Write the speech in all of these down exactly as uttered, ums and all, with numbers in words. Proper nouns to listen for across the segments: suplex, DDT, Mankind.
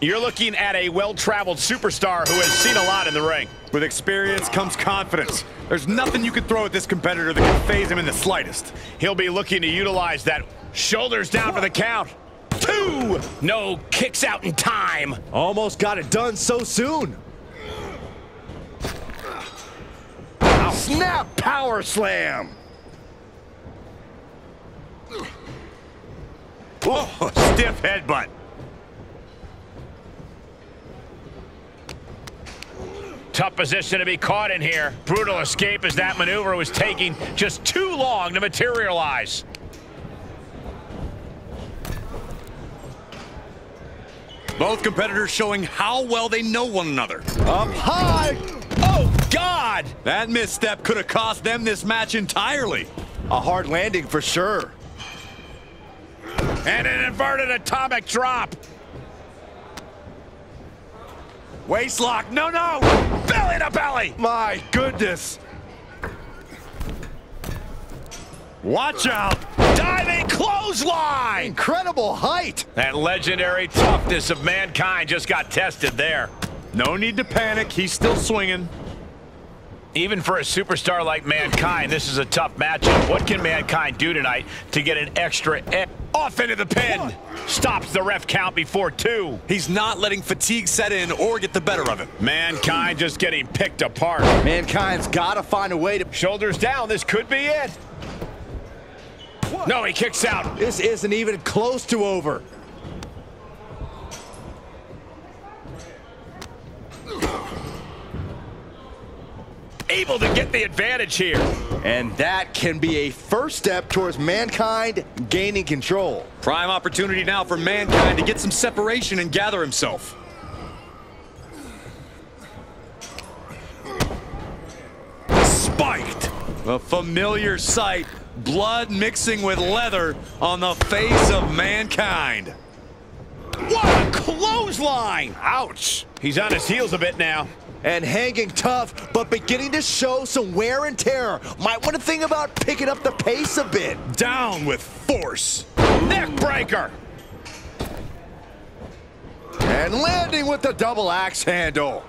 You're looking at a well-traveled superstar who has seen a lot in the ring. With experience comes confidence. There's nothing you can throw at this competitor that can faze him in the slightest. He'll be looking to utilize that. Shoulders down for the count. Two! No, kicks out in time. Almost got it done so soon. Ow. Snap power slam. Whoa, stiff headbutt. Tough position to be caught in here. Brutal escape as that maneuver was taking just too long to materialize. Both competitors showing how well they know one another. Up high! Oh, God! That misstep could have cost them this match entirely. A hard landing for sure. And an inverted atomic drop. Waist lock, no, no! Belly to belly! My goodness! Watch out! Diving clothesline! Incredible height! That legendary toughness of Mankind just got tested there. No need to panic, he's still swinging. Even for a superstar like Mankind, this is a tough matchup. What can Mankind do tonight to get an extra edge? Off into the pin. Stops the ref count before two. He's not letting fatigue set in or get the better of him. Mankind just getting picked apart. Mankind's got to find a way to... Shoulders down. This could be it. What? No, he kicks out. This isn't even close to over. Able to get the advantage here. And that can be a first step towards Mankind gaining control. Prime opportunity now for Mankind to get some separation and gather himself. Spiked. A familiar sight. Blood mixing with leather on the face of Mankind. What a clothesline! Ouch. He's on his heels a bit now. And hanging tough, but beginning to show some wear and tear. Might want to think about picking up the pace a bit. Down with force. Neck breaker. And landing with the double axe handle.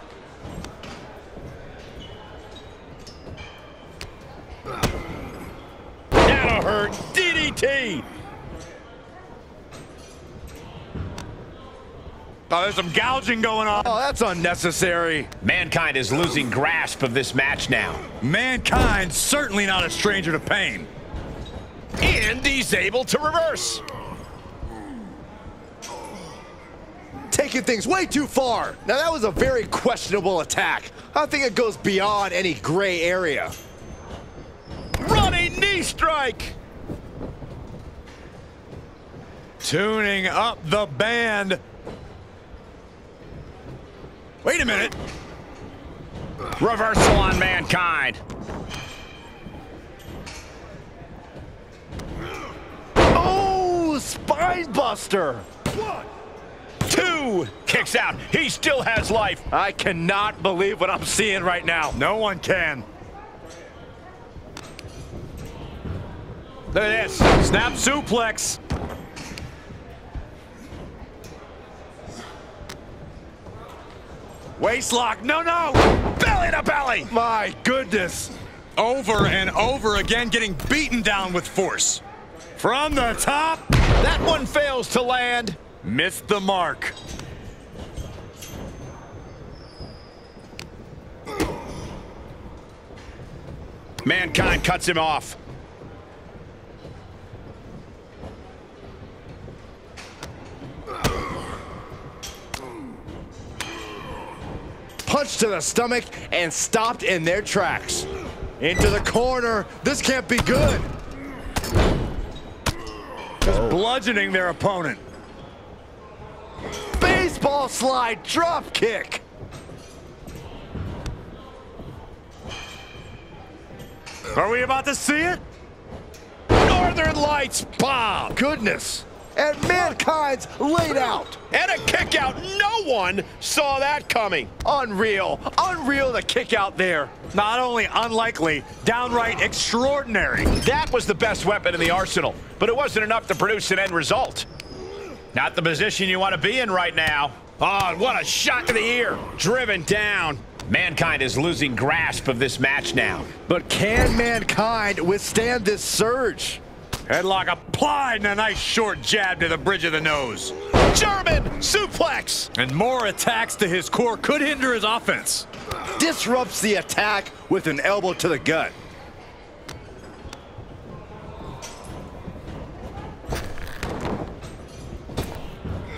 That'll hurt. D D T. Oh, there's some gouging going on. Oh, that's unnecessary. Mankind is losing grasp of this match now. Mankind certainly not a stranger to pain. And he's able to reverse. Taking things way too far. Now, that was a very questionable attack. I think it goes beyond any gray area. Running knee strike. Tuning up the band. Wait a minute. Reversal on Mankind. Oh, spine buster. One, two. Kicks out. He still has life. I cannot believe what I'm seeing right now. No one can. Look at this. Snap suplex. Waist lock, no, no! Belly to belly! My goodness. Over and over again, getting beaten down with force. From the top, that one fails to land. Missed the mark. Mankind cuts him off. Punch to the stomach and stopped in their tracks. Into the corner. This can't be good. Just bludgeoning their opponent. Baseball slide drop kick. Are we about to see it? Northern Lights bomb. Goodness. And Mankind's laid out. And a kick out. No one saw that coming. Unreal. Unreal the kick out there. Not only unlikely, downright extraordinary. That was the best weapon in the arsenal, but it wasn't enough to produce an end result. Not the position you want to be in right now. Oh, and what a shot to the ear. Driven down. Mankind is losing grasp of this match now. But can Mankind withstand this surge? Headlock applied and a nice short jab to the bridge of the nose. German suplex! And more attacks to his core could hinder his offense. Disrupts the attack with an elbow to the gut.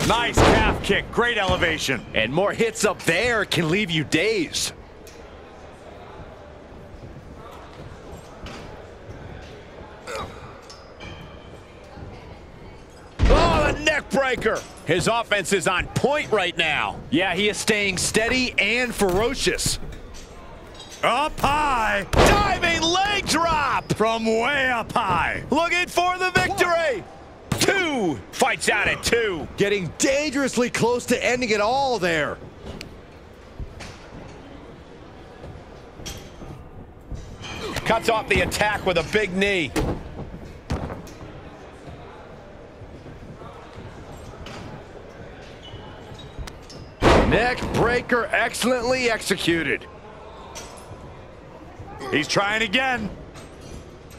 Nice calf kick, great elevation. And more hits up there can leave you dazed. Oh, the neck breaker. His offense is on point right now. Yeah, he is staying steady and ferocious. Up high. Diving leg drop. From way up high. Looking for the victory. Two. Fights out at two. Getting dangerously close to ending it all there. Cuts off the attack with a big knee. Neck breaker excellently executed. He's trying again.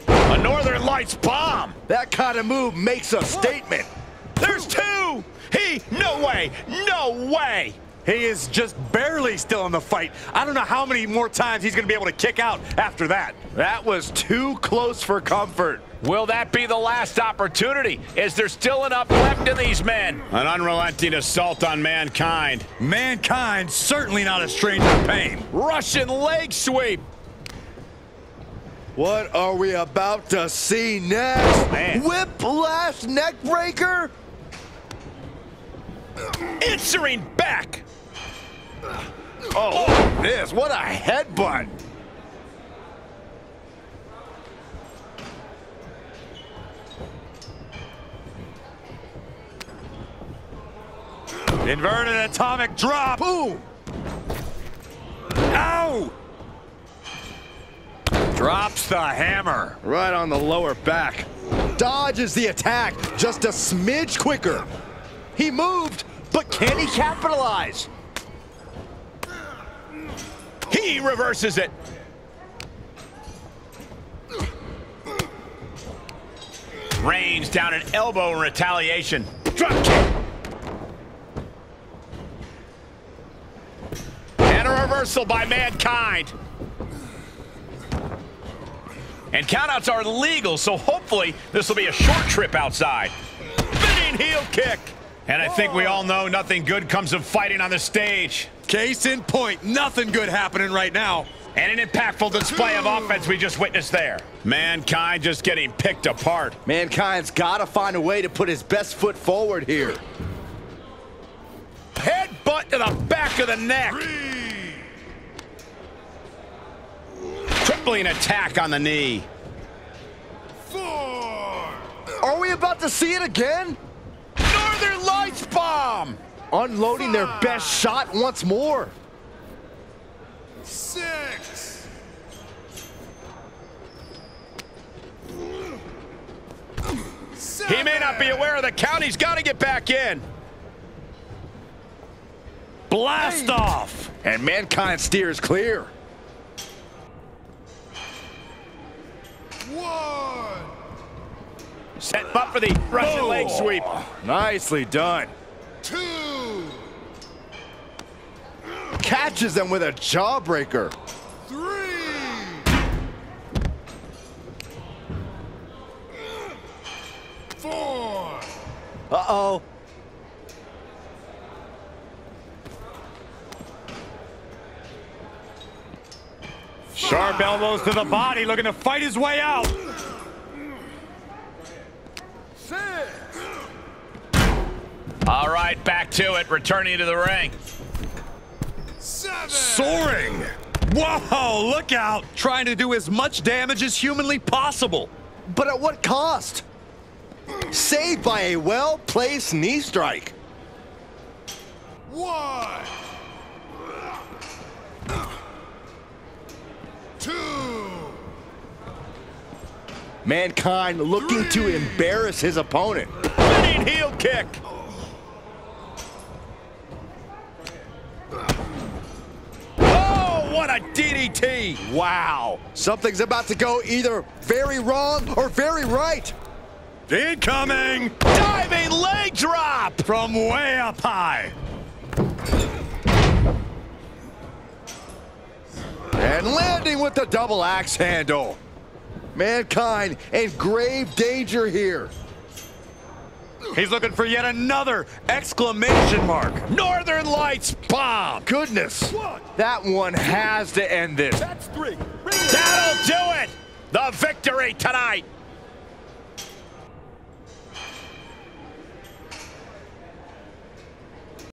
A Northern Lights bomb. That kind of move makes a statement. There's two. He, no way, no way. He is just barely still in the fight. I don't know how many more times he's going to be able to kick out after that. That was too close for comfort. Will that be the last opportunity? Is there still enough left in these men? An unrelenting assault on Mankind. Mankind certainly not a stranger to pain. Russian leg sweep. What are we about to see next? Man. Whiplash neck breaker? Answering back. Oh, oh, this. What a headbutt. Inverted atomic drop. Boom. Ow. Drops the hammer. Right on the lower back. Dodges the attack just a smidge quicker. He moved, but can he capitalize? He reverses it. Rains down an elbow in retaliation. Drop kick. And a reversal by Mankind. And countouts are legal, so hopefully this will be a short trip outside. Spinning heel kick. And I think we all know nothing good comes of fighting on the stage. Case in point, nothing good happening right now. And an impactful display of offense we just witnessed there. Mankind just getting picked apart. Mankind's got to find a way to put his best foot forward here. Headbutt to the back of the neck. Three. Tripling attack on the knee. Four. Are we about to see it again? Northern Lights bomb. Unloading Five. Their best shot once more. Six. Seven. He may not be aware of the count. He's got to get back in. Blast Eight. Off. And Mankind steers clear. One. Set him up for the Russian oh. leg sweep. Nicely done. Two. Catches them with a jawbreaker. Three. Four. Uh-oh. Sharp elbows to the body, looking to fight his way out. Six. All right, back to it, returning to the ring. Seven. Soaring. Whoa, look out. Trying to do as much damage as humanly possible. But at what cost? Saved by a well-placed knee strike. One. Two. Mankind looking Three. To embarrass his opponent. Spinning heel kick. What a D D T! Wow. Something's about to go either very wrong or very right. Incoming! Diving leg drop from way up high. And landing with the double axe handle. Mankind in grave danger here. He's looking for yet another exclamation mark. Northern Lights bomb. Goodness. One, that one has to end this. That's three. That'll do it. The victory tonight.